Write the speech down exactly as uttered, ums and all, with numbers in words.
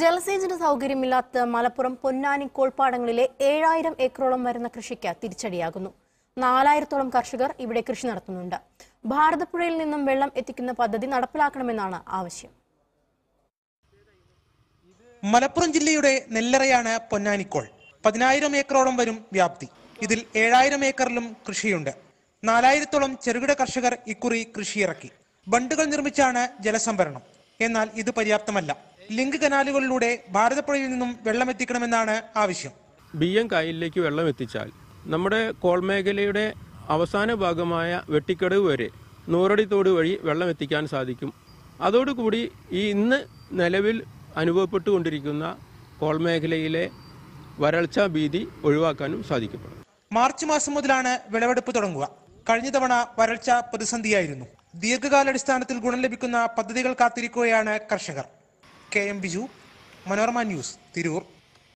ജലസേചന സൗകര്യമില്ലാത്ത മലപ്പുറം പൊന്നാനി കോൾപ്പാടങ്ങളിലെ ഏഴായിരം ഏക്കറോളം വരുന്ന കൃഷിക്ക് തിരിച്ചടിയാകുന്നു. നാലായിരത്തോളം കർഷകർ ഇവിടെ കൃഷി നടത്തുന്നുണ്ട്. ഭാരതപ്പുഴയിൽ നിന്നും വെള്ളം എത്തിക്കുന്ന പദ്ധതി നടപ്പിലാക്കണമെന്നാണ് ആവശ്യം. മലപ്പുറം ജില്ലയുടെ നെല്ലറയാണ് പൊന്നാനിക്കോൾ. പതിനായിരം ഏക്കറോളം വരും വ്യാപ്തി. ഇതിൽ ഏഴായിരം ഏക്കറിലും കൃഷിയുണ്ട്. നാലായിരത്തോളം ചെറുകിട കർഷകർ ഇക്കുറി കൃഷിയിറക്കി. ബണ്ടുകൾ നിർമ്മിച്ചാണ് ജലസംഭരണം. എന്നാൽ ഇത് പര്യാപ്തമല്ല. ലിങ്ക് കനാലുകളിലൂടെ ഭാരതപ്പുഴയിൽ നിന്നും വെള്ളം എത്തിക്കണമെന്നാണ് ആവശ്യം. ബിയ്യം കായലിലേക്ക് വെള്ളം എത്തിച്ചാൽ നമ്മുടെ കോൾ മേഖലയുടെ അവസാന ഭാഗമായ വെട്ടിക്കടവ് വരെ നൂറടി തോട് വഴി വെള്ളം എത്തിക്കാൻ സാധിക്കും. അതോടുകൂടി ഈ ഇന്ന് നിലവിൽ അനുഭവപ്പെട്ടുകൊണ്ടിരിക്കുന്ന കോൾ മേഖലയിലെ വരൾച്ചാ ഭീതി ഒഴിവാക്കാനും സാധിക്കപ്പെടും. മാർച്ച് മാസം മുതലാണ് വിളവെടുപ്പ് തുടങ്ങുക. കഴിഞ്ഞ തവണ വരൾച്ച പ്രതിസന്ധിയായിരുന്നു. ദീർഘകാലാടിസ്ഥാനത്തിൽ ഗുണം ലഭിക്കുന്ന പദ്ധതികൾ കാത്തിരിക്കുകയാണ് കർഷകർ. K M Biju, Manorama news, Tirur.